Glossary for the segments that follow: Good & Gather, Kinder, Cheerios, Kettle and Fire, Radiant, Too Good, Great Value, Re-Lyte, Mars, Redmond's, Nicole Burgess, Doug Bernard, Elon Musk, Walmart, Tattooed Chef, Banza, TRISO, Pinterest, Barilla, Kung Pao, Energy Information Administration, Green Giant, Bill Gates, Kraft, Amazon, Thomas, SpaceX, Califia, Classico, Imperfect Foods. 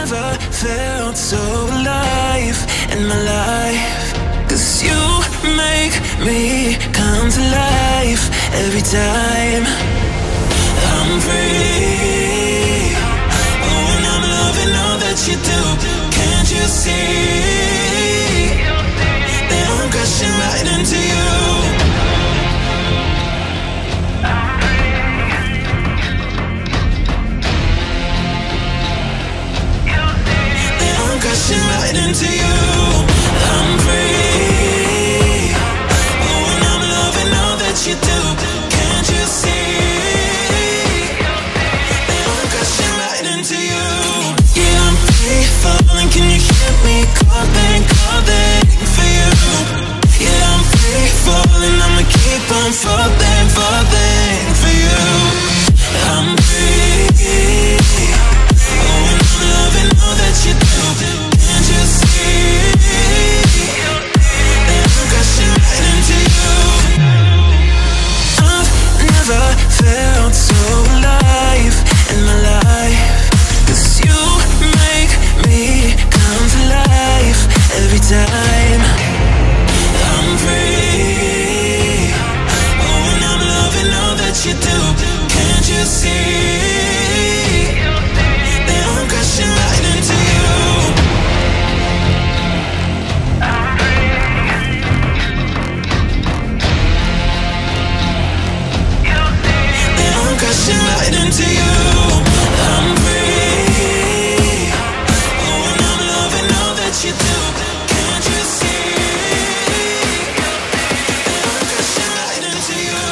never felt so alive in my life. 'Cause you make me come to life every time I'm free. Oh, and I'm loving all that you do. Can't you see that I'm crashing right into you? Crashing right into you. I'm free. Oh, and I'm loving all that you do. Can't you see? I'm crashing right into you. Yeah, I'm free falling. Can you hear me calling, calling for you? Yeah, I'm free falling. I'ma keep on falling, falling for you. I'm free. Oh, and I'm loving all that you do. Felt so alive in my life. 'Cause you make me come to life every time I'm free. Oh, and I'm loving all that you do. Can't you see that I'm crashing right into you? Crashing right into you. I'm free. Oh, and I'm loving all that you do. Can't you see? I'm crashing right into you.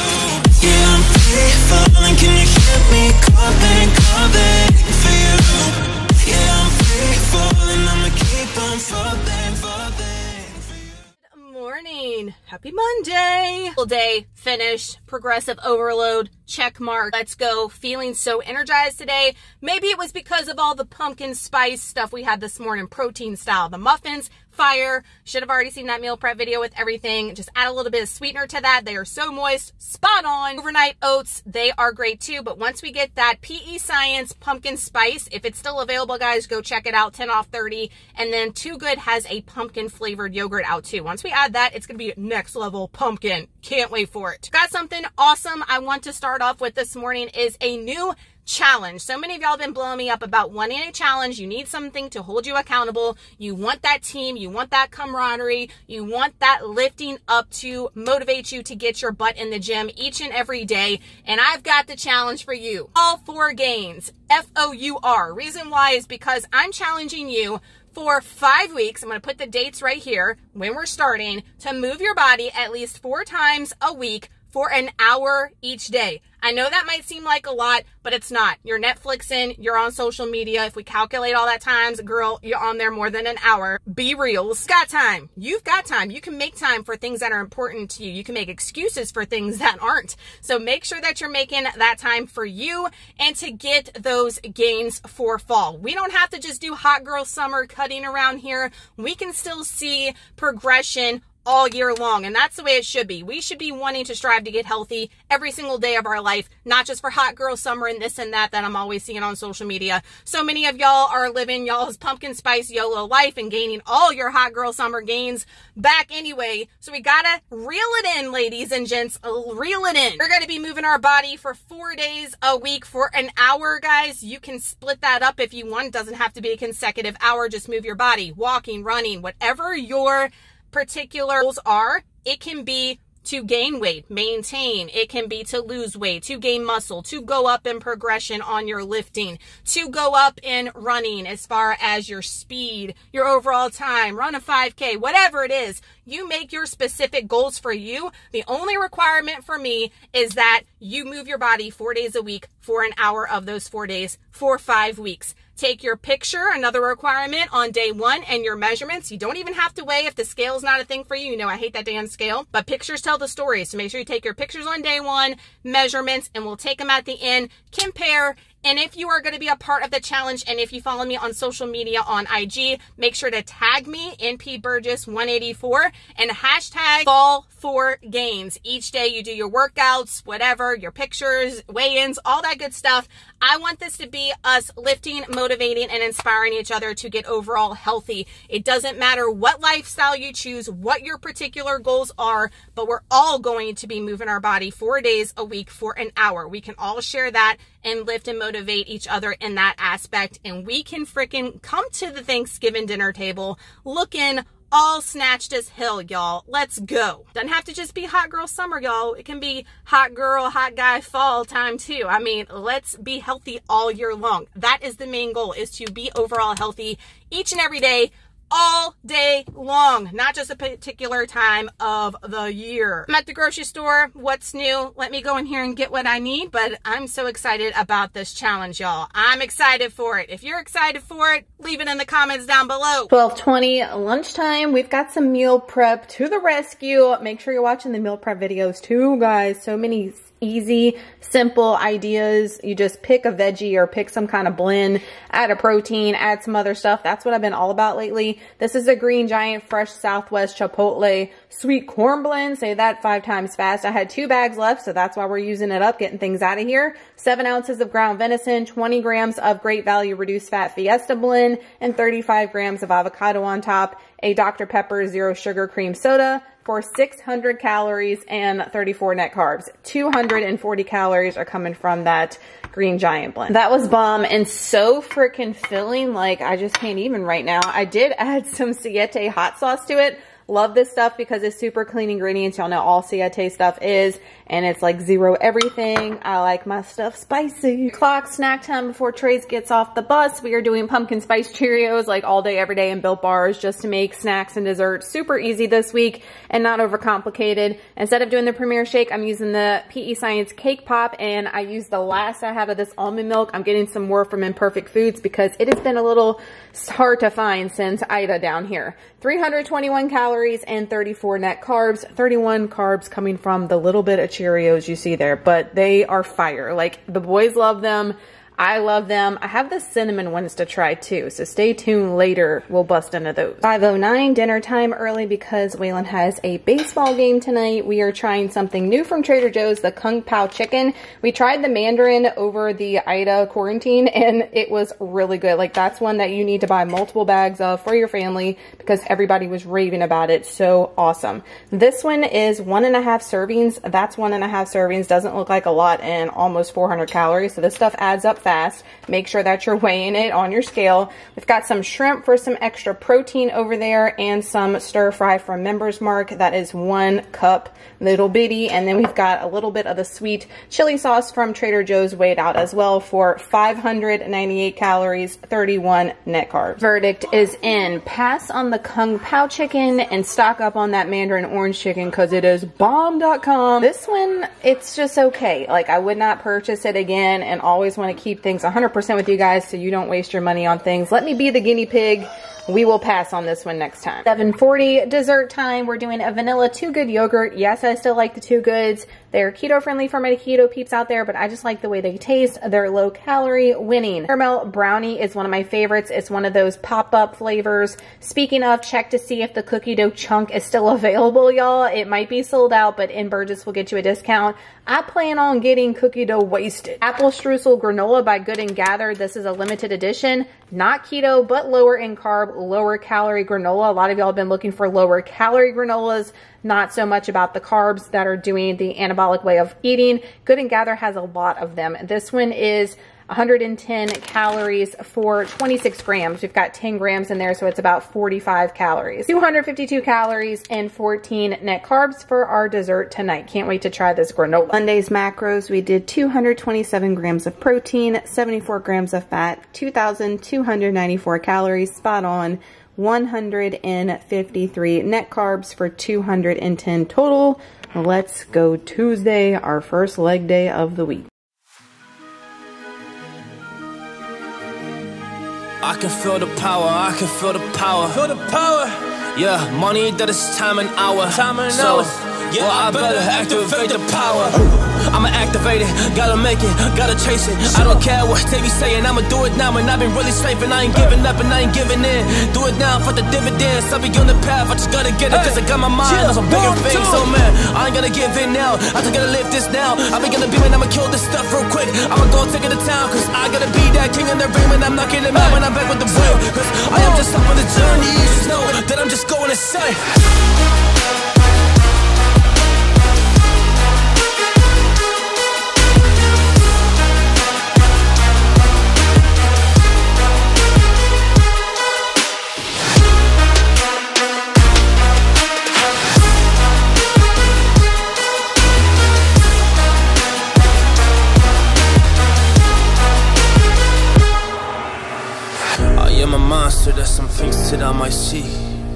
Yeah, I'm free falling. Can you hear me calling, calling for you? Yeah, I'm free falling. I'ma keep on falling, falling for you. Good morning. Happy Monday. Full day finished. Progressive overload. Check mark. Let's go. Feeling so energized today. Maybe it was because of all the pumpkin spice stuff we had this morning, protein style. The muffins, fire. Should have already seen that meal prep video with everything. Just add a little bit of sweetener to that. They are so moist. Spot on. Overnight oats, they are great too. But once we get that PE Science pumpkin spice, if it's still available, guys, go check it out. 10 off 30. And then Too Good has a pumpkin flavored yogurt out too. Once we add that, it's going to be next level pumpkin. Can't wait for it. Got something awesome I want to start off with this morning is a new challenge. So many of y'all have been blowing me up about wanting a challenge. You need something to hold you accountable. You want that team. You want that camaraderie. You want that lifting up to motivate you to get your butt in the gym each and every day. And I've got the challenge for you. All four gains, FOUR. Reason why is because I'm challenging you for 5 weeks. I'm going to put the dates right here when we're starting, to move your body at least 4 times a week for an hour each day. I know that might seem like a lot, but it's not. You're Netflixing, you're on social media. If we calculate all that times, girl, you're on there more than an hour. Be real. It's got time. You've got time. You can make time for things that are important to you. You can make excuses for things that aren't. So make sure that you're making that time for you and to get those gains for fall. We don't have to just do hot girl summer cutting around here. We can still see progression all year long, and that's the way it should be. We should be wanting to strive to get healthy every single day of our life, not just for hot girl summer and this and that I'm always seeing on social media. So many of y'all are living y'all's pumpkin spice YOLO life and gaining all your hot girl summer gains back anyway. So we gotta reel it in, ladies and gents, reel it in. We're gonna be moving our body for 4 days a week for an hour, guys. You can split that up if you want. It doesn't have to be a consecutive hour. Just move your body, walking, running, whatever your particular goals are. It can be to gain weight, maintain. It can be to lose weight, to gain muscle, to go up in progression on your lifting, to go up in running as far as your speed, your overall time, run a 5K, whatever it is. You make your specific goals for you. The only requirement for me is that you move your body 4 days a week for an hour of those 4 days for 5 weeks. Take your picture, another requirement, on day 1, and your measurements. You don't even have to weigh if the scale's not a thing for you. You know, I hate that damn scale, but pictures tell the story. So make sure you take your pictures on day 1, measurements, and we'll take them at the end, compare, And if you are going to be a part of the challenge, and if you follow me on social media on IG, make sure to tag me, NPBurgess184, and hashtag Fall4Gains. Each day you do your workouts, whatever, your pictures, weigh-ins, all that good stuff. I want this to be us lifting, motivating, and inspiring each other to get overall healthy. It doesn't matter what lifestyle you choose, what your particular goals are, but we're all going to be moving our body 4 days a week for an hour. We can all share that and lift and motivate each other in that aspect. And we can freaking come to the Thanksgiving dinner table looking all snatched as hell, y'all. Let's go. Doesn't have to just be hot girl summer, y'all. It can be hot girl, hot guy fall time too. I mean, let's be healthy all year long. That is the main goal, is to be overall healthy each and every day, all day long, not just a particular time of the year. I'm at the grocery store. What's new? Let me go in here and get what I need, but I'm so excited about this challenge, y'all. I'm excited for it. If you're excited for it, leave it in the comments down below. 12:20 lunchtime. We've got some meal prep to the rescue. Make sure you're watching the meal prep videos too, guys. So many easy, simple ideas. You just pick a veggie or pick some kind of blend, add a protein, add some other stuff. That's what I've been all about lately. This is a Green Giant Fresh Southwest Chipotle Sweet Corn Blend. Say that 5 times fast. I had 2 bags left, so that's why we're using it up, getting things out of here. 7 ounces of ground venison, 20 grams of Great Value Reduced Fat Fiesta Blend, and 35 grams of avocado on top. A Dr Pepper Zero Sugar Cream Soda for 600 calories and 34 net carbs. 240 calories are coming from that Green Giant blend. That was bomb and so freaking filling. Like, I just can't even right now. I did add some Siete hot sauce to it. Love this stuff because it's super clean ingredients. Y'all know all Siete stuff is, and it's like zero everything. I like my stuff spicy. Clock snack time before Trace gets off the bus. We are doing pumpkin spice Cheerios like all day, every day, and Built Bars just to make snacks and desserts super easy this week and not overcomplicated. Instead of doing the Premier Shake, I'm using the PE Science Cake Pop, and I use the last I have of this almond milk. I'm getting some more from Imperfect Foods because it has been a little hard to find since Ida down here. 321 calories and 34 net carbs, 31 carbs coming from the little bit of Cheerios you see there, but they are fire. Like, the boys love them. I love them. I have the cinnamon ones to try too, so stay tuned later. We'll bust into those. 5:09, dinner time early because Waylon has a baseball game tonight. We are trying something new from Trader Joe's, the Kung Pao chicken. We tried the Mandarin over the Ida quarantine, and it was really good. Like, that's one that you need to buy multiple bags of for your family because everybody was raving about it. So awesome. This one is 1.5 servings. That's 1.5 servings. Doesn't look like a lot and almost 400 calories. So this stuff adds up fast. Make sure that you're weighing it on your scale. We've got some shrimp for some extra protein over there and some stir fry from Members Mark. That is 1 cup, little bitty. And then we've got a little bit of the sweet chili sauce from Trader Joe's weighed out as well for 598 calories, 31 net carbs. Verdict is in. Pass on the Kung Pao chicken and stock up on that Mandarin orange chicken because it is bomb.com. This one, it's just okay. Like, I would not purchase it again and always want to keep things 100% with you guys so you don't waste your money on things. Let me be the guinea pig. We will pass on this one next time. 7:40, dessert time. We're doing a vanilla Too Good yogurt. Yes, I still like the Too Goods. They're keto friendly for my keto peeps out there, but I just like the way they taste. They're low calorie, winning. Caramel brownie is one of my favorites. It's one of those pop-up flavors. Speaking of, check to see if the cookie dough chunk is still available, y'all. It might be sold out, but in Burgess will get you a discount. I plan on getting cookie dough wasted. Apple streusel granola by Good and Gather. This is a limited edition. Not keto, but lower in carb, lower calorie granola. A lot of y'all have been looking for lower calorie granolas, not so much about the carbs that are doing the anabolic way of eating. Good and Gather has a lot of them. This one is 110 calories for 26 grams. We've got 10 grams in there, so it's about 45 calories. 252 calories and 14 net carbs for our dessert tonight. Can't wait to try this granola. Monday's macros, we did 227 grams of protein, 74 grams of fat, 2,294 calories, spot on. 153 net carbs for 210 total. Let's go Tuesday, our first leg day of the week. I can feel the power, I can feel the power. Feel the power. Yeah, money that is time and hour. Time and hour. Yeah, well, I better activate the power. I'ma activate it, gotta make it, gotta chase it. I don't care what they be saying, I'ma do it now. And I've been really safe and I ain't giving up and I ain't giving in. Do it now for the dividends, I'll be on the path, I just gotta get it. Cause I got my mind on some bigger things, so man, I ain't gonna give in now. I just gotta live this now. I be gonna be man, I'ma kill this stuff real quick. I'ma go take it to town, cause I gotta be that king in the ring. And I'm not getting mad when I'm back with the real, cause I am just up on the journey. You just know that I'm just going to say. There's some things that I might see,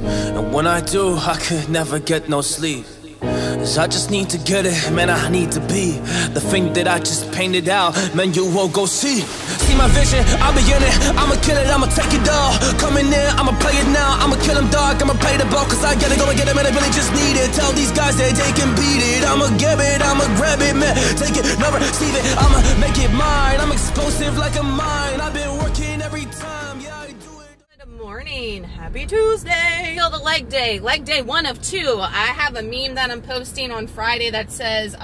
and when I do, I could never get no sleep. Cause I just need to get it, man, I need to be the thing that I just painted out, man, you won't go see. See my vision, I'll be in it, I'ma kill it, I'ma take it all. Coming in, I'ma play it now, I'ma kill him dog, I'ma play the ball. Cause I gotta go and get it, man, I really just need it. Tell these guys that they can beat it, I'ma give it, I'ma grab it, man. Take it, never receive it, I'ma make it mine. I'm explosive like a mine, I've been working every time, yeah. Morning, happy Tuesday. Still the leg day one of two. I have a meme that I'm posting on Friday that says,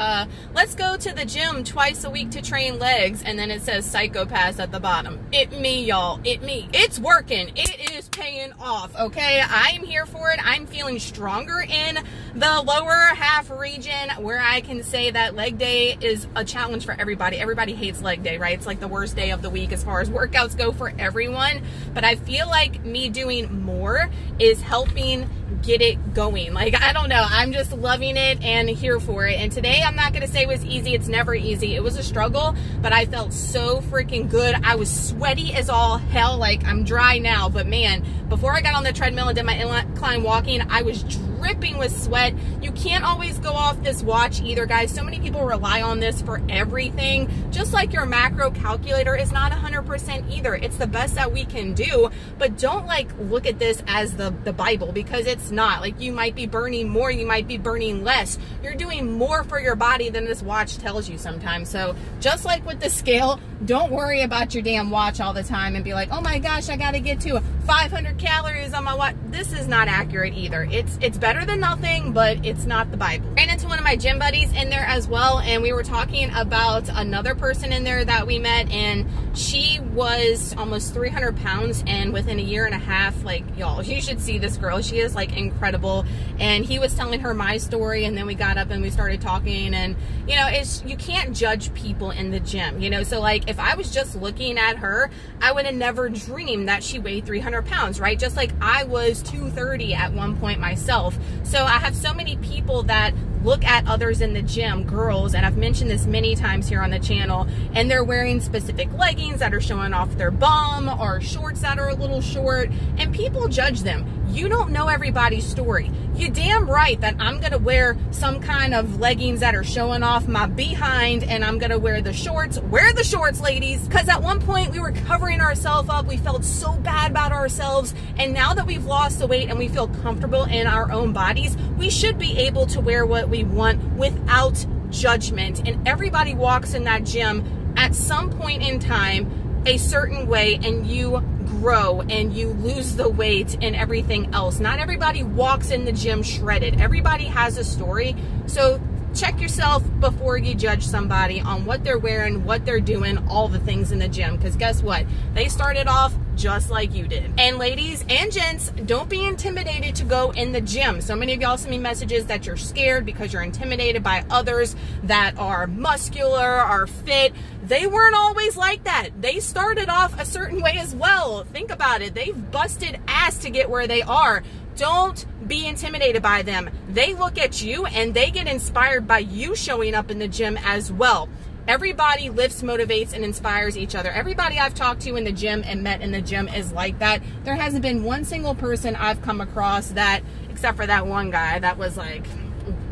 let's go to the gym twice a week to train legs, and then it says psychopaths at the bottom. It me, y'all, it me. It's working, it is paying off, okay? I'm here for it. I'm feeling stronger in the lower half region, where I can say that leg day is a challenge for everybody. Everybody hates leg day, right? It's like the worst day of the week as far as workouts go for everyone, but I feel like me doing more is helping get it going. Like, I don't know, I'm just loving it and here for it. And today, I'm not gonna say it was easy, it's never easy. It was a struggle, but I felt so freaking good. I was sweaty as all hell, like I'm dry now, but man, before I got on the treadmill and did my incline walking, I was dripping with sweat. You can't always go off this watch either, guys. So many people rely on this for everything. Just like your macro calculator is not 100% either. It's the best that we can do, but don't like look at this as the Bible, because it's not. Like, you might be burning more, you might be burning less. You're doing more for your body than this watch tells you sometimes. So just like with the scale, don't worry about your damn watch all the time and be like, oh my gosh, I gotta get to 500 calories on my watch. This is not accurate either. It's better than nothing, but it's not the Bible. Ran into one of my gym buddies in there as well, and we were talking about another person in there that we met, and she was almost 300 pounds, and within a year and a half, like, y'all, you should see this girl. She is like incredible. And he was telling her my story, and then we got up and we started talking, and you know, it's, you can't judge people in the gym, you know? So like, if I was just looking at her, I would have never dreamed that she weighed 300 pounds, right? Just like I was 230 at one point myself. So I have so many people that look at others in the gym, girls, and I've mentioned this many times here on the channel, and they're wearing specific leggings that are showing off their bum, or shorts that are a little short, and people judge them. You don't know everybody's story. You damn right that I'm gonna wear some kind of leggings that are showing off my behind, and I'm gonna wear the shorts. Wear the shorts, ladies, because at one point we were covering ourselves up. We felt so bad about ourselves, and now that we've lost the weight and we feel comfortable in our own bodies, we should be able to wear what we want without judgment. And everybody walks in that gym at some point in time a certain way, and you grow and you lose the weight and everything else. Not everybody walks in the gym shredded. Everybody has a story. So check yourself before you judge somebody on what they're wearing, what they're doing, all the things in the gym, because guess what? They started off just like you did. And ladies and gents, don't be intimidated to go in the gym. So many of y'all send me messages that you're scared because you're intimidated by others that are muscular, are fit. They weren't always like that. They started off a certain way as well. Think about it. They've busted ass to get where they are. Don't be intimidated by them. They look at you and they get inspired by you showing up in the gym as well. Everybody lifts, motivates, and inspires each other. Everybody I've talked to in the gym and met in the gym is like that. There hasn't been one single person I've come across that, except for that one guy that was like,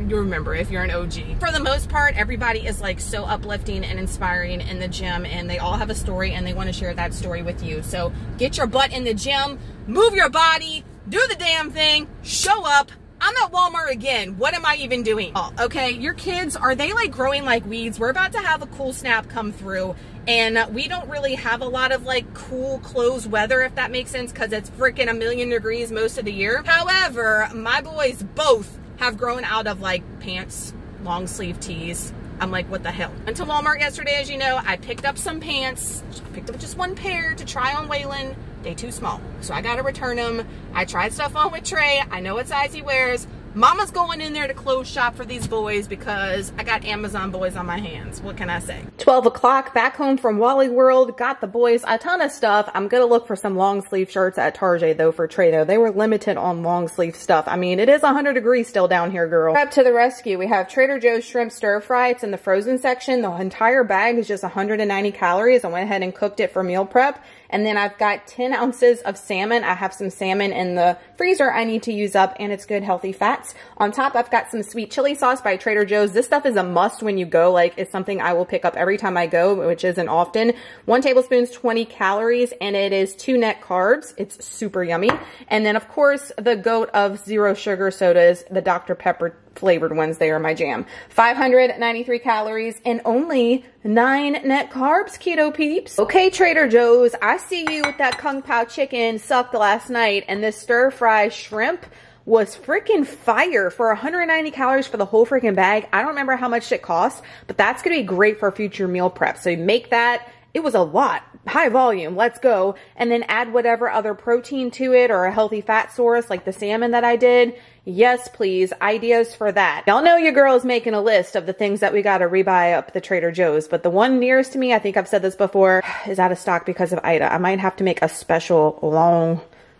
you remember if you're an OG. For the most part, everybody is like so uplifting and inspiring in the gym, and they all have a story and they want to share that story with you. So get your butt in the gym, move your body, do the damn thing, show up, I'm at Walmart again. What am I even doing? Oh, okay, your kids, are they like growing like weeds? We're about to have a cool snap come through, and we don't really have a lot of like cool close weather, if that makes sense, because it's freaking 1,000,000 degrees most of the year. However, my boys both have grown out of like pants, long sleeve tees. I'm like, what the hell? Went to Walmart yesterday, as you know. I picked up some pants. I picked up just one pair to try on Waylon. They too small, so I gotta return them. I tried stuff on with Trey. I know what size he wears. Mama's going in there to clothes shop for these boys because I got Amazon boys on my hands. What can I say? 12 o'clock, back home from Wally World, got the boys a ton of stuff. I'm gonna look for some long sleeve shirts at Target though for Trader. They were limited on long sleeve stuff. I mean, it is 100 degrees still down here, girl. Up to the rescue, we have Trader Joe's shrimp stir fry. It's in the frozen section. The entire bag is just 190 calories. I went ahead and cooked it for meal prep. And then I've got 10 ounces of salmon. I have some salmon in the freezer I need to use up, and it's good healthy fats. On top, I've got some sweet chili sauce by Trader Joe's. This stuff is a must when you go. Like, it's something I will pick up every time I go, which isn't often. 1 tablespoon is 20 calories, and it is 2 net carbs. It's super yummy. And then, of course, the goat of zero sugar sodas, the Dr Pepper flavored ones. They are my jam. 593 calories and only 9 net carbs, keto peeps. Okay, Trader Joe's, I see you with that Kung Pao chicken sucked last night, and this stir fry shrimp was freaking fire for 190 calories for the whole freaking bag. I don't remember how much it cost, but that's gonna be great for future meal prep. So you make that. It was a lot. High volume, let's go. And then add whatever other protein to it or a healthy fat source like the salmon that I did. Yes, please. Ideas for that. Y'all know your girl's making a list of the things that we gotta rebuy up the Trader Joe's, but the one nearest to me, I think I've said this before, is out of stock because of Ida. I might have to make a special long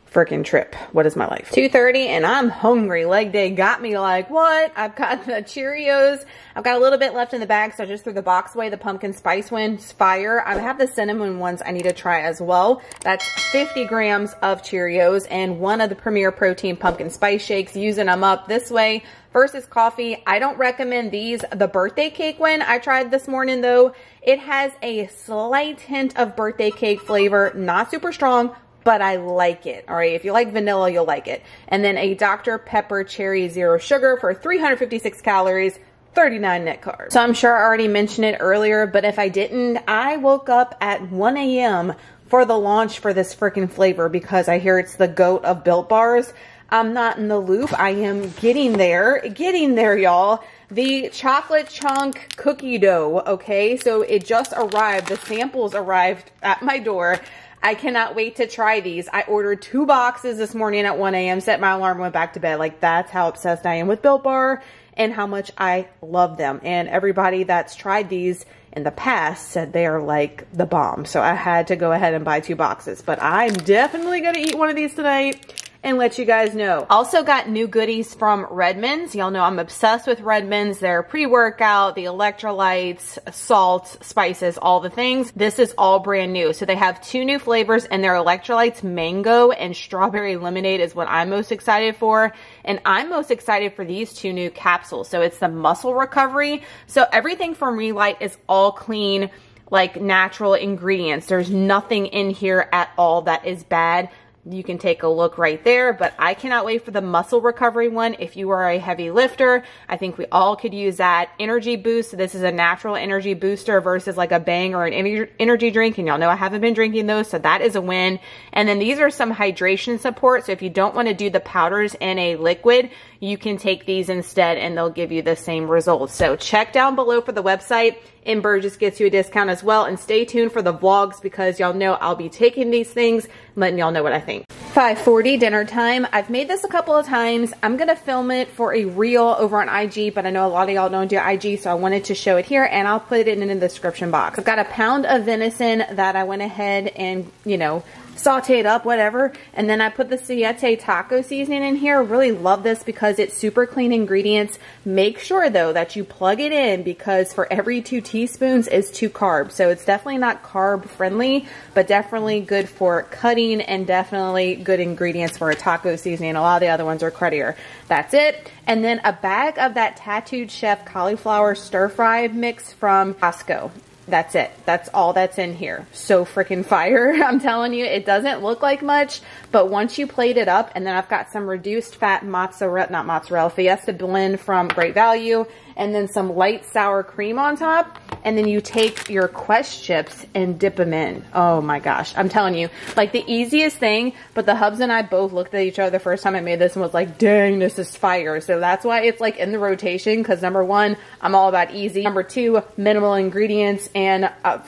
freaking trip. What is my life? 2:30 and I'm hungry. Leg day got me like, what? I've got the Cheerios. I've got a little bit left in the bag, so I just threw the box away. The pumpkin spice one's fire. I have the cinnamon ones I need to try as well. That's 50 grams of Cheerios and one of the Premier Protein pumpkin spice shakes, using them up this way versus coffee. I don't recommend these. The birthday cake one I tried this morning though, it has a slight hint of birthday cake flavor. Not super strong, but I like it. All right, if you like vanilla, you'll like it. And then a Dr. Pepper Cherry Zero Sugar for 356 calories, 39 net carbs. So I'm sure I already mentioned it earlier, but if I didn't, I woke up at 1 a.m. for the launch for this freaking flavor because I hear it's the goat of Built Bars. I'm not in the loop. I am getting there, y'all. The chocolate chunk cookie dough, okay? So it just arrived. The samples arrived at my door. I cannot wait to try these. I ordered 2 boxes this morning at 1 a.m., set my alarm, went back to bed. Like, that's how obsessed I am with Built Bar and how much I love them. And everybody that's tried these in the past said they are like the bomb. So I had to go ahead and buy 2 boxes. But I'm definitely going to eat one of these tonight and let you guys know. Also got new goodies from Redmond's. Y'all know I'm obsessed with Redmond's. Their pre-workout, the electrolytes, salts, spices, all the things. This is all brand new. So they have 2 new flavors and their electrolytes, mango and strawberry lemonade is what I'm most excited for. And I'm most excited for these 2 new capsules. So it's the muscle recovery. So everything from Re-Lyte is all clean, like natural ingredients. There's nothing in here at all that is bad. You can take a look right there, but I cannot wait for the muscle recovery one. If you are a heavy lifter, I think we all could use that. Energy boost. So this is a natural energy booster versus like a Bang or an energy drink. And y'all know I haven't been drinking those, so that is a win. And then these are some hydration support. So if you don't want to do the powders in a liquid, you can take these instead and they'll give you the same results. So check down below for the website. And Burgess gets you a discount as well. And stay tuned for the vlogs because y'all know I'll be taking these things, letting y'all know what I think. 5:40, dinner time. I've made this a couple of times. I'm going to film it for a reel over on IG, but I know a lot of y'all don't do IG, so I wanted to show it here, and I'll put it in the description box. I've got a pound of venison that I went ahead and, you know, sauteed up, whatever. And then I put the Siete taco seasoning in here. Really love this because it's super clean ingredients. Make sure though that you plug it in because for every 2 teaspoons is 2 carbs. So it's definitely not carb friendly, but definitely good for cutting and definitely good ingredients for a taco seasoning. A lot of the other ones are cruddier. That's it. And then a bag of that Tattooed Chef cauliflower stir fry mix from Costco. That's it. That's all that's in here. So freaking fire. I'm telling you, it doesn't look like much, but once you plate it up, and then I've got some reduced fat mozzarella, not mozzarella, fiesta blend from Great Value, and then some light sour cream on top. And then you take your Quest chips and dip them in. Oh my gosh. I'm telling you, like the easiest thing, but the hubs and I both looked at each other the first time I made this and was like, dang, this is fire. So that's why it's like in the rotation. Cause number one, I'm all about easy. Number two, minimal ingredients, and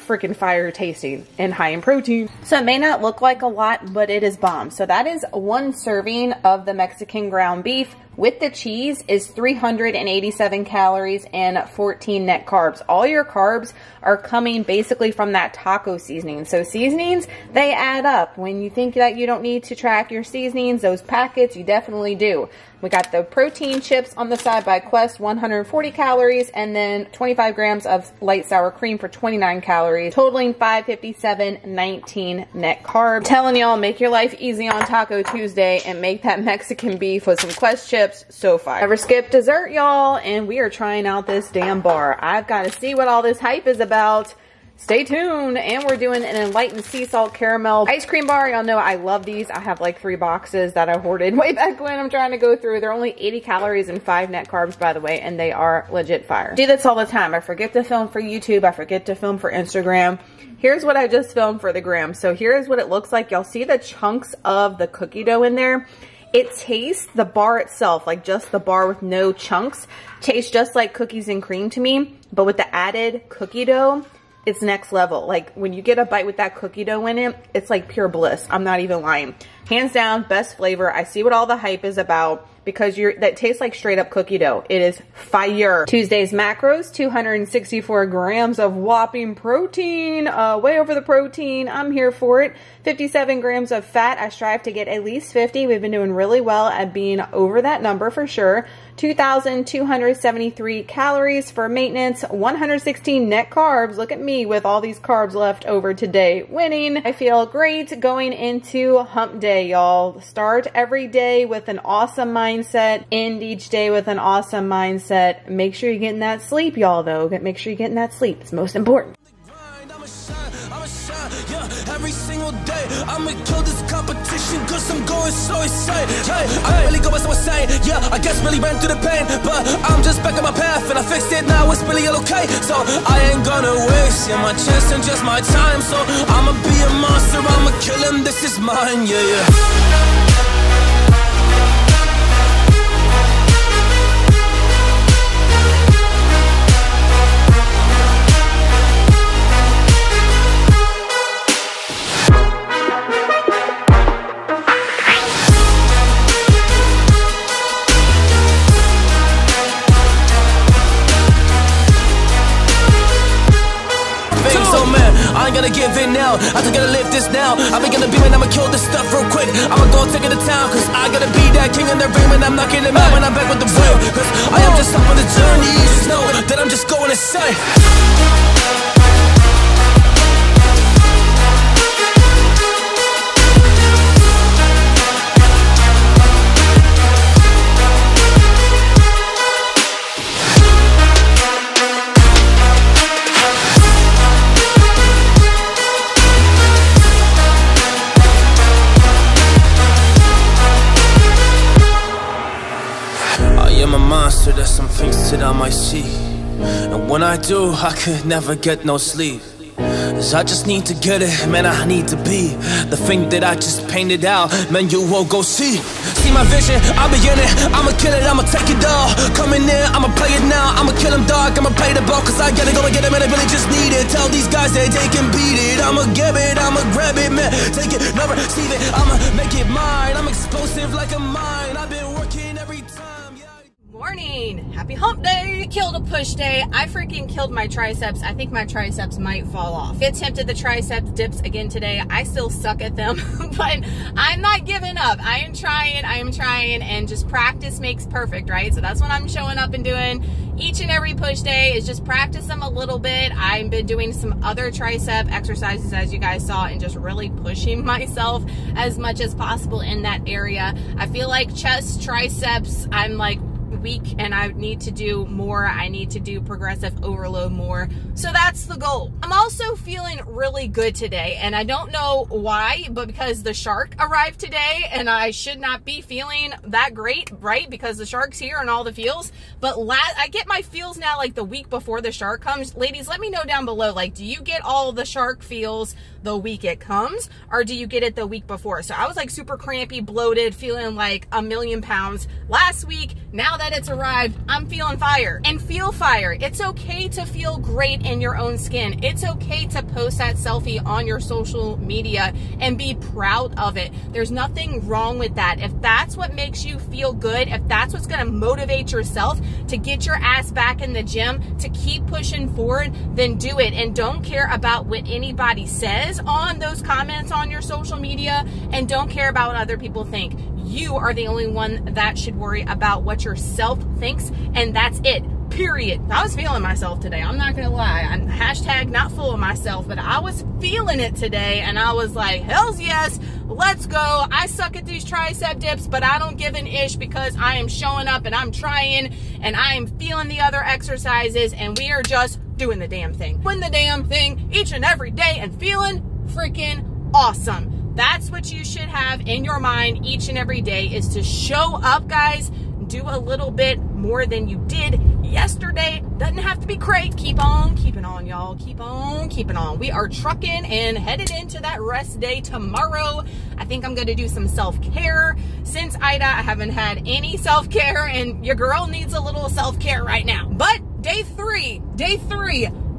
freaking fire tasting and high in protein. So it may not look like a lot, but it is bomb. So that is one serving of the Mexican ground beef with the cheese is 387 calories and 14 net carbs. All your carbs are coming basically from that taco seasoning. So seasonings, they add up. When you think that you don't need to track your seasonings, those packets, you definitely do. We got the protein chips on the side by Quest, 140 calories, and then 25 grams of light sour cream for 29 calories, totaling 557, 19 net carbs. I'm telling y'all, make your life easy on Taco Tuesday and make that Mexican beef with some Quest chips, so fire. Never skip dessert, y'all, and we are trying out this damn bar. I've got to see what all this hype is about. Stay tuned, and we're doing an enlightened sea salt caramel ice cream bar. Y'all know I love these. I have like 3 boxes that I hoarded way back when. I'm trying to go through. They're only 80 calories and 5 net carbs, by the way, and they are legit fire. I do this all the time. I forget to film for YouTube. I forget to film for Instagram. Here's what I just filmed for the gram. So here's what it looks like. Y'all see the chunks of the cookie dough in there? It tastes, the bar itself, like just the bar with no chunks, tastes just like cookies and cream to me, but with the added cookie dough, it's next level. Like when you get a bite with that cookie dough in it, it's like pure bliss. I'm not even lying. Hands down, best flavor. I see what all the hype is about because that tastes like straight up cookie dough. It is fire. Tuesday's macros, 264 grams of whopping protein, way over the protein. I'm here for it. 57 grams of fat. I strive to get at least 50. We've been doing really well at being over that number for sure. 2,273 calories for maintenance, 116 net carbs. Look at me with all these carbs left over today, winning. I feel great going into hump day, y'all. Start every day with an awesome mindset, end each day with an awesome mindset. Make sure you're getting that sleep, y'all, though. Make sure you're getting that sleep. It's most important. Yeah, every single day I'ma kill this competition cause I'm going so insane. Hey, I really go so insane. Yeah, I guess really ran through the pain, but I'm just back on my path and I fixed it now. It's really okay, so I ain't gonna waste my chance and just my time. So I'ma be a monster, I'ma kill him, this is mine, yeah, yeah. Give in now, I just gotta live this now. I'm gonna be when I'ma kill this stuff real quick. I'ma go take it to town, cause I gotta be that king in the ring. And I'm not getting mad when I'm back with the real, cause I am just up on the journey. Just know that I'm just going insane. There's some things that I might see, and when I do, I could never get no sleep. Cause I just need to get it, man, I need to be the thing that I just painted out, man, you won't go see. See my vision, I'll be in it, I'ma kill it, I'ma take it all. Coming in, I'ma play it now, I'ma kill him, dog, I'ma play the ball. Cause I gotta go and get it, man, I really just need it. Tell these guys that they can beat it, I'ma give it, I'ma grab it, man. Take it, never receive it, I'ma make it mine. I'm explosive like a mine, I've been working every time. Morning, happy hump day. Killed a push day. I freaking killed my triceps. I think my triceps might fall off. Attempted the triceps dips again today. I still suck at them, but I'm not giving up. I am trying, and just practice makes perfect, right? So that's what I'm showing up and doing each and every push day, is just practice them a little bit. I've been doing some other tricep exercises, as you guys saw, and just really pushing myself as much as possible in that area. I feel like chest, triceps, I'm like week, and I need to do more. I need to do progressive overload more. So that's the goal. I'm also feeling really good today, and I don't know why, but because the shark arrived today, and I should not be feeling that great, right? Because the shark's here and all the feels. But I get my feels now like the week before the shark comes. Ladies, let me know down below, like, do you get all the shark feels the week it comes, or do you get it the week before? So I was like super crampy, bloated, feeling like a million pounds last week. Now that it's arrived, I'm feeling fire. And feel fire. It's okay to feel great in your own skin. It's okay to post that selfie on your social media and be proud of it. There's nothing wrong with that. If that's what makes you feel good, if that's what's gonna motivate yourself to get your ass back in the gym, to keep pushing forward, then do it. And don't care about what anybody says on those comments on your social media, and don't care about what other people think. You are the only one that should worry about what yourself thinks, and that's it, period. I was feeling myself today, I'm not gonna lie. I'm hashtag not full of myself, but I was feeling it today, and I was like, hells yes, let's go. I suck at these tricep dips, but I don't give an ish, because I am showing up and I'm trying and I am feeling the other exercises, and we are just doing the damn thing. Doing the damn thing each and every day and feeling freaking awesome. That's what you should have in your mind each and every day, is to show up, guys. Do a little bit more than you did yesterday. Doesn't have to be great. Keep on keeping on, y'all. Keep on keeping on. We are trucking and headed into that rest day tomorrow. I think I'm going to do some self-care. Since Ida, I haven't had any self-care, and your girl needs a little self-care right now. But day three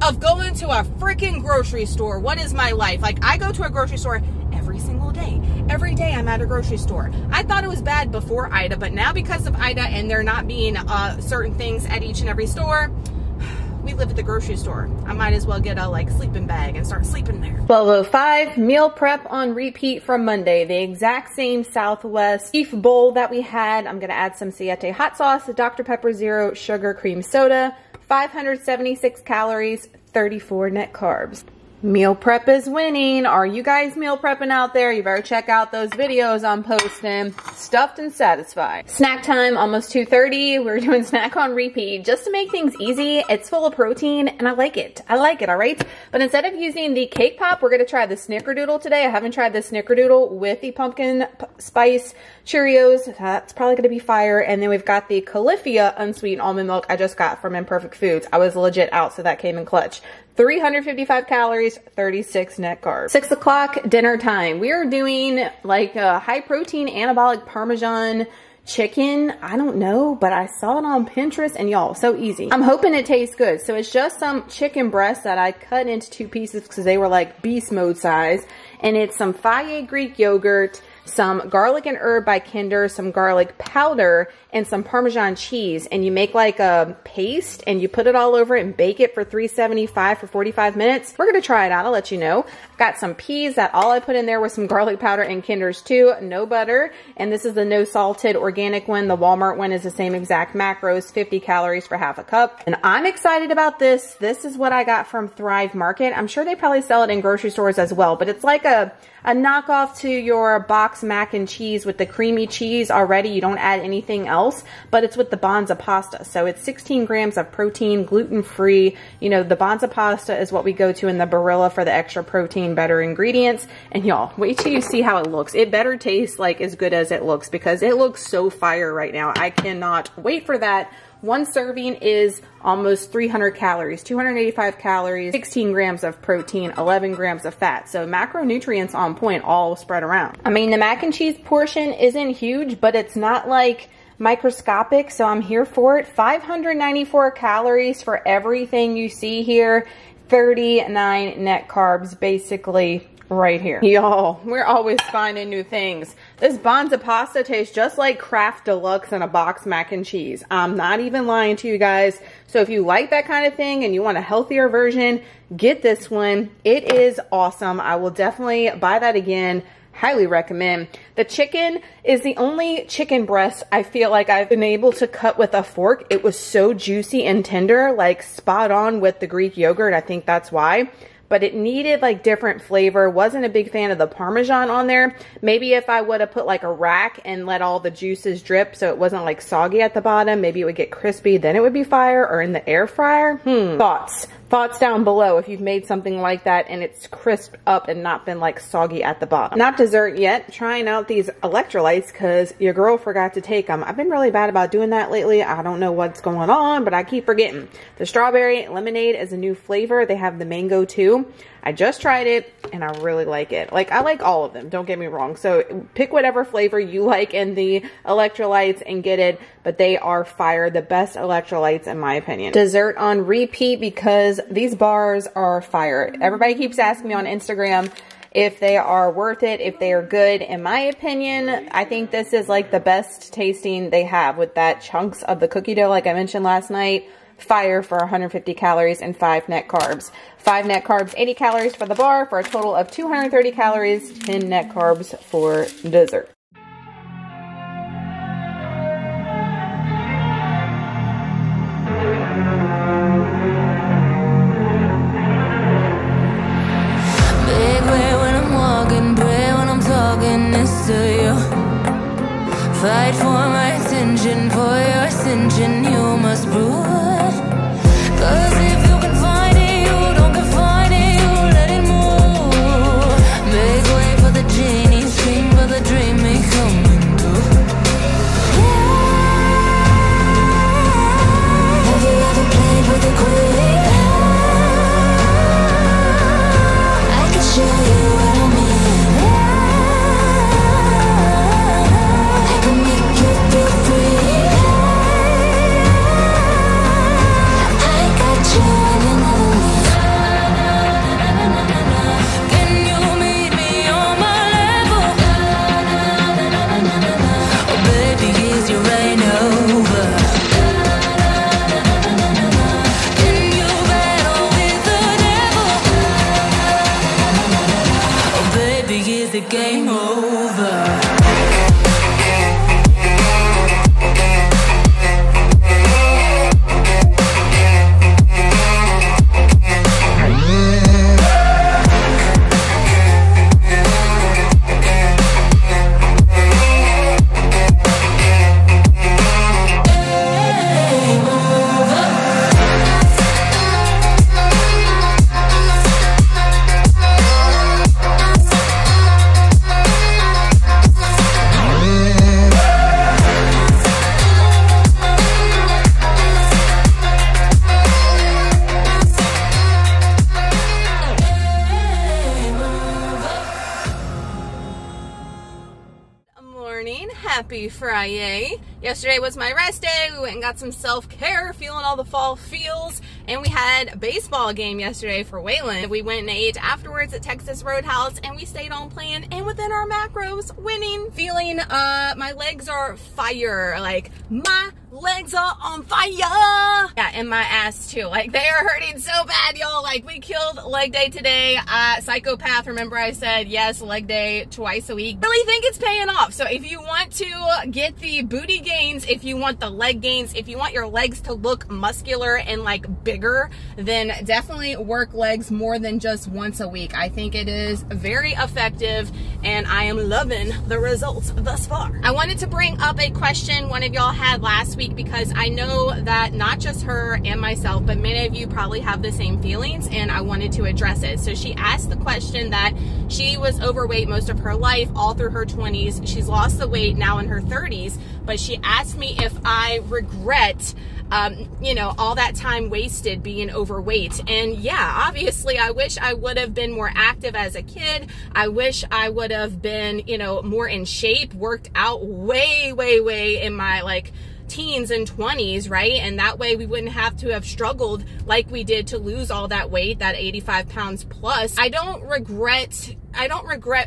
of going to a freaking grocery store. What is my life? Like, I go to a grocery store every single day. Every day I'm at a grocery store. I thought it was bad before Ida, but now because of Ida and there not being certain things at each and every store, we live at the grocery store. I might as well get a sleeping bag and start sleeping there. 12:05, meal prep on repeat from Monday. The exact same Southwest beef bowl that we had. I'm gonna add some Siete hot sauce, Dr. Pepper Zero Sugar Cream Soda, 576 calories, 34 net carbs. Meal prep is winning. Are you guys meal prepping out there? You better check out those videos I'm posting. Stuffed and Satisfied. Snack time, almost 2:30. We're doing snack on repeat just to make things easy. It's full of protein and I like it. I like it, all right? But instead of using the cake pop, we're gonna try the snickerdoodle today. I haven't tried the snickerdoodle with the pumpkin spice Cheerios. That's probably gonna be fire. And then we've got the Califia unsweetened almond milk I just got from Imperfect Foods. I was legit out, so that came in clutch. 355 calories, 36 net carbs. 6 o'clock, dinner time. We are doing like a high protein anabolic Parmesan chicken. I don't know, but I saw it on Pinterest, and y'all, so easy. I'm hoping it tastes good. So it's just some chicken breast that I cut into 2 pieces because they were like beast mode size. And it's some Fage Greek yogurt, some garlic and herb by Kinder, some garlic powder, and some Parmesan cheese. And you make like a paste and you put it all over it and bake it for 375 for 45 minutes. We're gonna try it out, I'll let you know. I've got some peas that all I put in there was some garlic powder and Kinder's too, no butter. And this is the no salted organic one. The Walmart one is the same exact macros, 50 calories for half a cup. And I'm excited about this. This is what I got from Thrive Market. I'm sure they probably sell it in grocery stores as well, but it's like a knockoff to your box mac and cheese with the creamy cheese already. You don't add anything else, but it's with the Banza pasta. So it's 16 grams of protein, gluten-free. You know, the Banza pasta is what we go to in the Barilla for the extra protein, better ingredients. And y'all, wait till you see how it looks. It better taste like as good as it looks, because it looks so fire right now. I cannot wait for that. One serving is almost 300 calories, 285 calories, 16 grams of protein, 11 grams of fat. So macronutrients on point, all spread around. I mean, the mac and cheese portion isn't huge, but it's not like microscopic, so I'm here for it. 594 calories for everything you see here, 39 net carbs basically right here. Y'all, we're always finding new things. This Banza pasta tastes just like Kraft Deluxe in a box mac and cheese. I'm not even lying to you guys. So if you like that kind of thing and you want a healthier version, get this one. It is awesome. I will definitely buy that again. Highly recommend. The chicken is the only chicken breast I feel like I've been able to cut with a fork. It was so juicy and tender, like spot on with the Greek yogurt. I think that's why. but it needed like different flavor. Wasn't a big fan of the Parmesan on there. Maybe if I would have put like a rack and let all the juices drip so it wasn't like soggy at the bottom, maybe it would get crispy, then it would be fire, or in the air fryer. Thoughts down below if you've made something like that and it's crisped up and not been like soggy at the bottom. Not dessert yet. Trying out these electrolytes because your girl forgot to take them. I've been really bad about doing that lately. I don't know what's going on, but I keep forgetting. The strawberry lemonade is a new flavor. They have the mango too. I just tried it and I really like it. Like, I like all of them, don't get me wrong. So pick whatever flavor you like in the electrolytes and get it, but they are fire. The best electrolytes in my opinion. Dessert on repeat because these bars are fire. Everybody keeps asking me on Instagram if they are worth it, if they are good. In my opinion, I think this is like the best tasting they have, with that chunks of the cookie dough like I mentioned last night. Fire for 150 calories and 5 net carbs. 5 net carbs, 80 calories for the bar, for a total of 230 calories, 10 net carbs for dessert. Big way when I'm walking, pray when I'm talking this to you. Fight for my attention, for your ascension, you must prove. Cause if you can find it, you don't confine it, you let it move. Make way for the genie, scream for the dream, make coming through. Yeah. Have you ever played with a queen? I can show you what I mean. I can make you feel free. Friday. Yesterday was my rest day. We went and got some self-care, feeling all the fall feels, and we had a baseball game yesterday for Waylon. We went and ate afterwards at Texas Roadhouse, and we stayed on plan and within our macros, winning. Feeling my legs are fire. Like, my legs are on fire. Yeah, and my ass too. Like, they are hurting so bad, y'all. Like, we killed leg day today. Psychopath, remember I said yes, leg day twice a week. Really think it's paying off. So if you want to get the booty gains, if you want the leg gains, if you want your legs to look muscular and like bigger, then definitely work legs more than just once a week. I think it is very effective and I am loving the results thus far. I wanted to bring up a question one of y'all had last week, because I know that not just her and myself, but many of you probably have the same feelings, and I wanted to address it. So she asked the question that she was overweight most of her life, all through her 20s. She's lost the weight now in her 30s, but she asked me if I regret you know, all that time wasted being overweight. And yeah, obviously I wish I would have been more active as a kid. I wish I would have been, you know, more in shape, worked out way in my like teens and 20s, right? And that way we wouldn't have to have struggled like we did to lose all that weight, that 85 pounds plus. I don't regret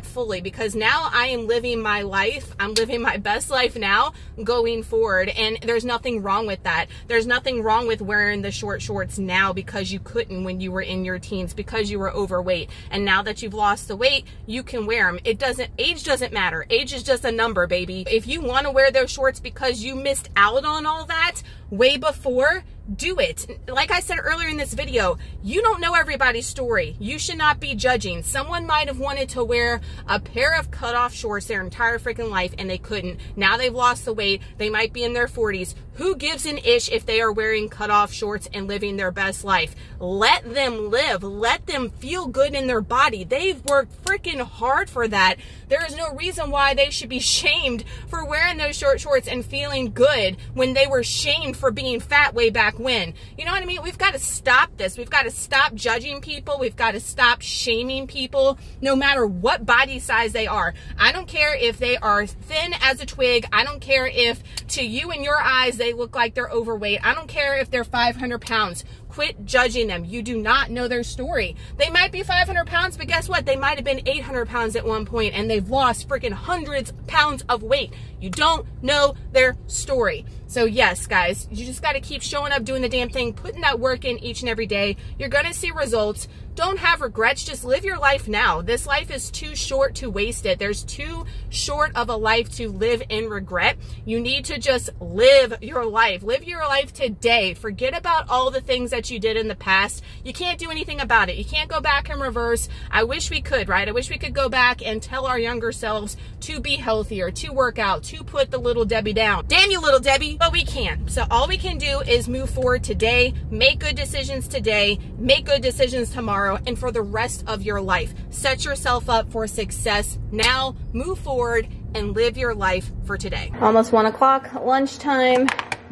fully, because now I am living my life. I'm living my best life now going forward, and there's nothing wrong with that. There's nothing wrong with wearing the short shorts now because you couldn't when you were in your teens because you were overweight, and now that you've lost the weight, you can wear them. It doesn't, age doesn't matter. Age is just a number, baby. If you want to wear those shorts because you missed out on all that way before, do it. Like I said earlier in this video, you don't know everybody's story. You should not be judging. Someone might have wanted to wear a pair of cutoff shorts their entire freaking life and they couldn't. Now they've lost the weight. They might be in their 40s. Who gives an ish if they are wearing cutoff shorts and living their best life? Let them live. Let them feel good in their body. They've worked freaking hard for that. There is no reason why they should be shamed for wearing those short shorts and feeling good when they were shamed for being fat way back when. You know what I mean? We've got to stop this. We've got to stop judging people. We've got to stop shaming people, no matter what body size they are. I don't care if they are thin as a twig. I don't care if to you in your eyes they look like they're overweight. I don't care if they're 500 pounds. Quit judging them. You do not know their story. They might be 500 pounds, but guess what? They might have been 800 pounds at one point and they've lost freaking hundreds of pounds of weight. You don't know their story. So yes, guys, you just got to keep showing up, doing the damn thing, putting that work in each and every day. You're going to see results. Don't have regrets. Just live your life now. This life is too short to waste it. There's too short of a life to live in regret. You need to just live your life. Live your life today. Forget about all the things that you did in the past. You can't do anything about it. You can't go back and reverse. I wish we could, right? I wish we could go back and tell our younger selves to be healthier, to work out, to put the little Debbie down. Damn you, little Debbie, but we can't. So all we can do is move forward today, make good decisions today, make good decisions tomorrow, and for the rest of your life. Set yourself up for success now, move forward, and live your life for today. Almost 1 o'clock, lunchtime.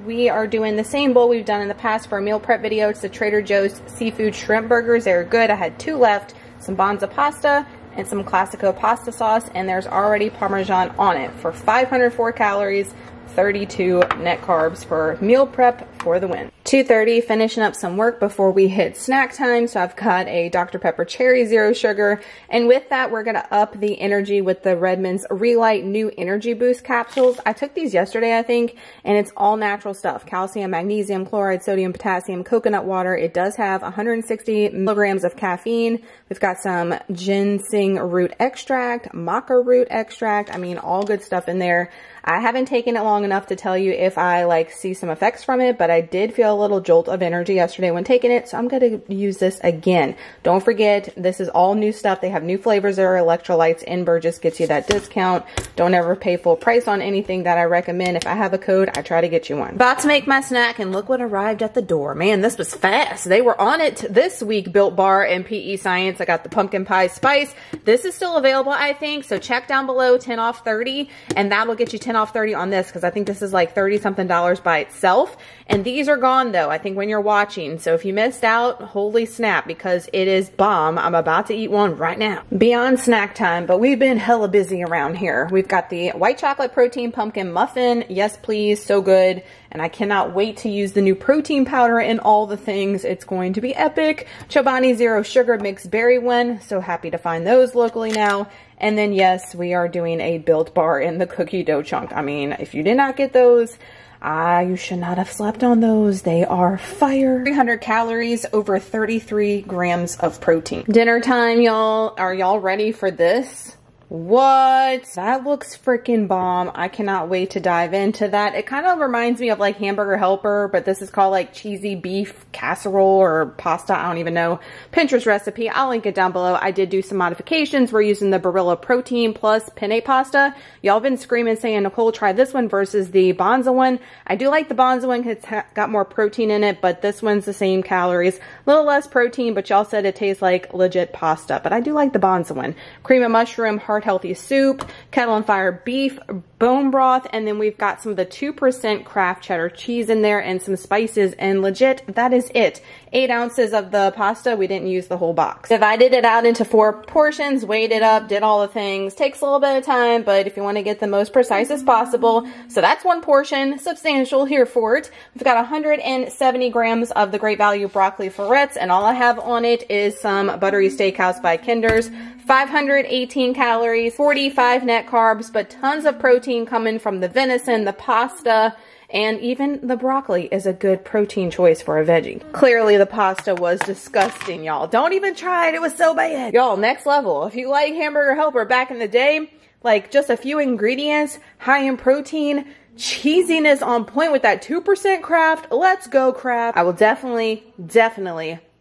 We are doing the same bowl we've done in the past for a meal prep video. It's the Trader Joe's seafood shrimp burgers. They're good. I had 2 left, some Banza pasta and some Classico pasta sauce, and there's already Parmesan on it. For 504 calories, 32 net carbs for meal prep for the win. 2:30, finishing up some work before we hit snack time. So I've got a Dr Pepper cherry zero sugar, and with that we're gonna up the energy with the Redmond's Re-Lyte new energy boost capsules. I took these yesterday, I think, and it's all natural stuff: calcium, magnesium, chloride, sodium, potassium, coconut water. It does have 160 milligrams of caffeine. We've got some ginseng root extract, maca root extract. I mean, all good stuff in there. I haven't taken it long enough to tell you if I like see some effects from it, but I did feel a little jolt of energy yesterday when taking it, so I'm going to use this again. Don't forget, this is all new stuff. They have new flavors. There are electrolytes in Burgess, gets you that discount. Don't ever pay full price on anything that I recommend. If I have a code, I try to get you one. About to make my snack, and look what arrived at the door. Man, this was fast. They were on it this week, Built Bar and PE Science. I got the pumpkin pie spice. This is still available, I think, so check down below, 10 off 30, and that'll get you 10 off 30 on this, because I think this is like 30 something dollars by itself. And these are gone though, I think, when you're watching. So if you missed out, holy snap, because it is bomb. I'm about to eat one right now. Beyond snack time, but we've been hella busy around here. We've got the white chocolate protein pumpkin muffin. Yes, please. So good. And I cannot wait to use the new protein powder in all the things. It's going to be epic. Chobani zero sugar mixed berry one. So happy to find those locally now. And then yes, we are doing a Built Bar in the cookie dough chunk. I mean, if you did not get those, you should not have slept on those. They are fire. 300 calories, over 33 grams of protein. Dinner time, y'all. Are y'all ready for this? What? That looks freaking bomb. I cannot wait to dive into that. It kind of reminds me of like Hamburger Helper, but this is called like cheesy beef casserole or pasta. I don't even know. Pinterest recipe. I'll link it down below. I did do some modifications. We're using the Barilla protein plus penne pasta. Y'all been screaming saying, Nicole, try this one versus the Banza one. I do like the Banza one because it's got more protein in it, but this one's the same calories, a little less protein, but y'all said it tastes like legit pasta. But I do like the Banza one. Cream of mushroom, heart healthy soup, Kettle and Fire beef bone broth, and then we've got some of the 2% Kraft cheddar cheese in there and some spices, and legit, that is it. 8 ounces of the pasta. We didn't use the whole box. Divided it out into 4 portions, weighed it up, did all the things. Takes a little bit of time, but if you want to get the most precise as possible. So that's 1 portion, substantial here for it. We've got 170 grams of the Great Value broccoli florets, and all I have on it is some Buttery Steakhouse by Kinder's. 518 calories, 45 net carbs, but tons of protein coming from the venison, the pasta, and even the broccoli is a good protein choice for a veggie. Clearly the pasta was disgusting, y'all. Don't even try it. It was so bad. Y'all, next level. If you like Hamburger Helper back in the day, like just a few ingredients, high in protein, cheesiness on point with that 2% Kraft. Let's go, Kraft. I will definitely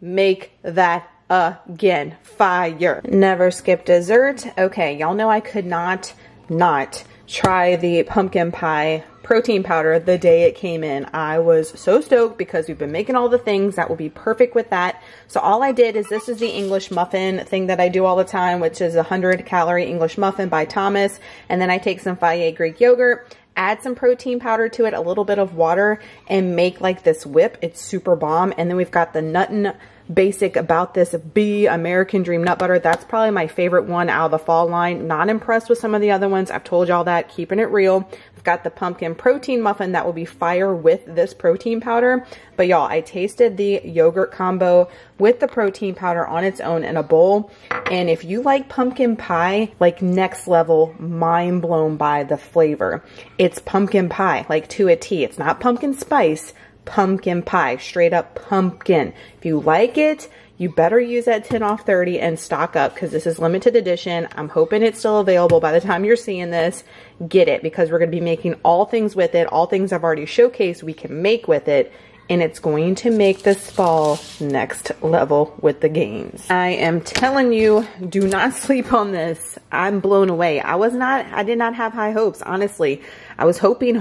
make that again. Fire. Never skip dessert. Okay, y'all know I could not try the pumpkin pie protein powder the day it came in. I was so stoked because we've been making all the things that will be perfect with that. So all I did is, this is the English muffin thing that I do all the time, which is 100-calorie English muffin by Thomas. And then I take some Fage Greek yogurt, add some protein powder to it, a little bit of water, and make like this whip. It's super bomb. And then we've got the Nuttin' Basic About This Bee American Dream Nut Butter. That's probably my favorite one out of the fall line. Not impressed with some of the other ones. I've told y'all that, keeping it real. I've got the pumpkin protein muffin that will be fire with this protein powder. But y'all, I tasted the yogurt combo with the protein powder on its own in a bowl. And if you like pumpkin pie, like next level, mind blown by the flavor. It's pumpkin pie, like to a T. It's not pumpkin spice. Pumpkin pie, straight up pumpkin. If you like it, you better use that 10 off 30 and stock up, because this is limited edition. I'm hoping it's still available by the time you're seeing this. Get it, because we're going to be making all things with it, all things I've already showcased we can make with it, and it's going to make this fall next level with the gains. I am telling you, do not sleep on this. I'm blown away. I did not have high hopes, honestly. I was hoping,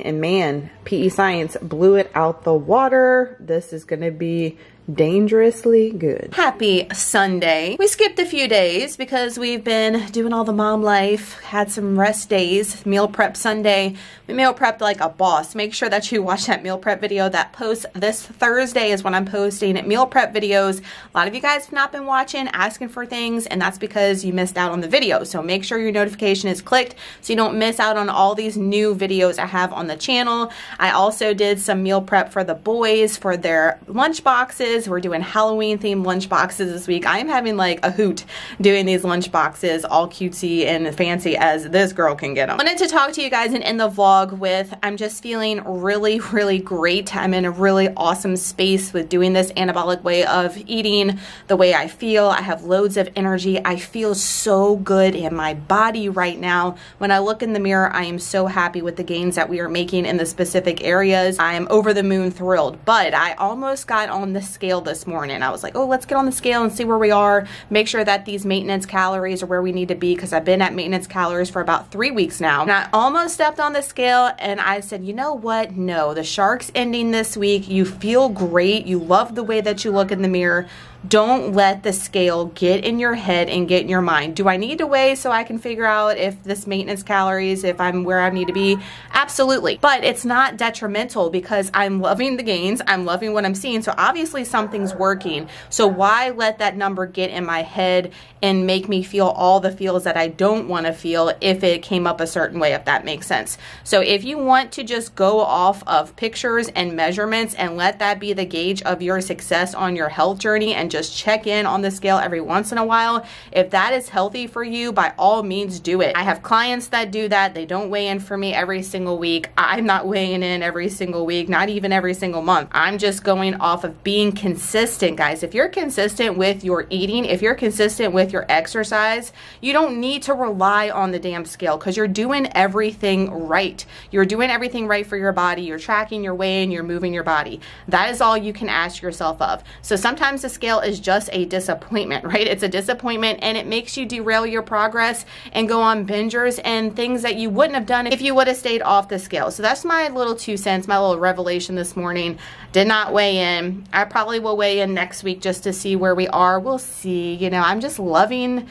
and man, PE Science blew it out the water. This is gonna be dangerously good. Happy Sunday. We skipped a few days because we've been doing all the mom life, had some rest days, meal prep Sunday. We meal prepped like a boss. Make sure that you watch that meal prep video that posts this Thursday is when I'm posting meal prep videos. A lot of you guys have not been watching, asking for things, and that's because you missed out on the video. So make sure your notification is clicked so you don't miss out on all these new videos I have on the channel. I also did some meal prep for the boys for their lunch boxes. We're doing Halloween themed lunch boxes this week. I am having like a hoot doing these lunch boxes, all cutesy and fancy as this girl can get them. I wanted to talk to you guys and end the vlog with, I'm just feeling really great. I'm in a really awesome space with doing this anabolic way of eating, the way I feel. I have loads of energy. I feel so good in my body right now. When I look in the mirror, I am so happy with the gains that we are making in the specific areas. I am over the moon thrilled, but I almost got on the scale this morning. I was like, oh, let's get on the scale and see where we are. Make sure that these maintenance calories are where we need to be, because I've been at maintenance calories for about 3 weeks now. And I almost stepped on the scale and I said, you know what? No, the shark's ending this week. You feel great. You love the way that you look in the mirror. Don't let the scale get in your head and get in your mind. Do I need to weigh so I can figure out if this maintenance calories, if I'm where I need to be? Absolutely. But it's not detrimental because I'm loving the gains. I'm loving what I'm seeing. So obviously something's working. So why let that number get in my head and make me feel all the feels that I don't want to feel if it came up a certain way, if that makes sense? So if you want to just go off of pictures and measurements and let that be the gauge of your success on your health journey, and just check in on the scale every once in a while, if that is healthy for you, by all means do it. I have clients that do that. They don't weigh in for me every single week. I'm not weighing in every single week, not even every single month. I'm just going off of being consistent, guys. If you're consistent with your eating, if you're consistent with your exercise, you don't need to rely on the damn scale, because you're doing everything right. You're doing everything right for your body. You're tracking, you're weighing, you're moving your body. That is all you can ask yourself of. So sometimes the scale is just a disappointment, right? It's a disappointment, and it makes you derail your progress and go on bingers and things that you wouldn't have done if you would have stayed off the scale. So that's my little 2 cents, my little revelation this morning. Did not weigh in. I probably will weigh in next week just to see where we are. We'll see. You know, I'm just loving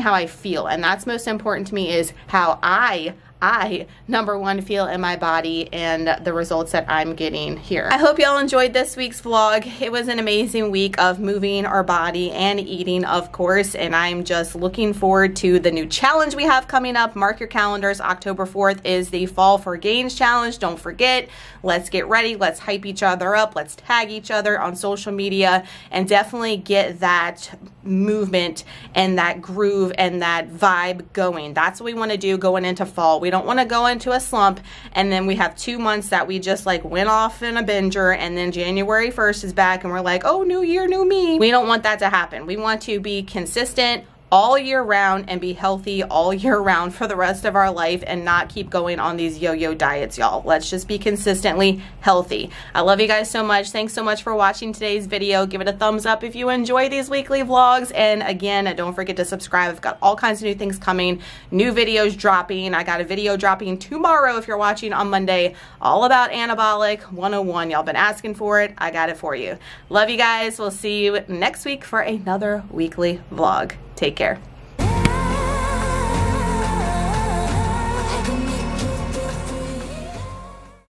how I feel, and that's most important to me, is how I number one feel in my body and the results that I'm getting here. I hope y'all enjoyed this week's vlog. It was an amazing week of moving our body and eating, of course, and I'm just looking forward to the new challenge we have coming up. Mark your calendars. October 4th is the Fall for Gains challenge. Don't forget. Let's get ready. Let's hype each other up. Let's tag each other on social media and definitely get that movement and that groove and that vibe going. That's what we want to do going into fall. We don't want to go into a slump and then we have 2 months that we just like went off in a binger, and then January 1st is back and we're like, oh, new year, new me. We don't want that to happen. We want to be consistent all year round and be healthy all year round for the rest of our life and not keep going on these yo-yo diets, y'all. Let's just be consistently healthy. I love you guys so much. Thanks so much for watching today's video. Give it a thumbs up if you enjoy these weekly vlogs. And again, don't forget to subscribe. I've got all kinds of new things coming, new videos dropping. I got a video dropping tomorrow if you're watching on Monday, all about anabolic 101. Y'all been asking for it. I got it for you. Love you guys. We'll see you next week for another weekly vlog. Take care.